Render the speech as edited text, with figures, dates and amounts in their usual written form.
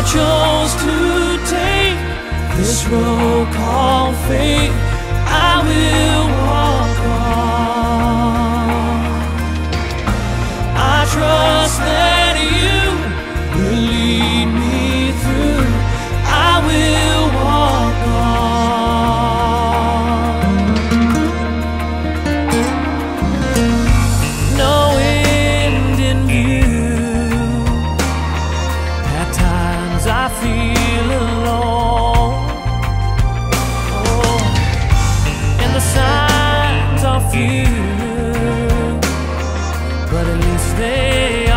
I chose to take this road called faith, I will walk on. I trust that you will lead me through, I will walk on. No end in view, at times I feel alone, oh, and the signs are few, but at least they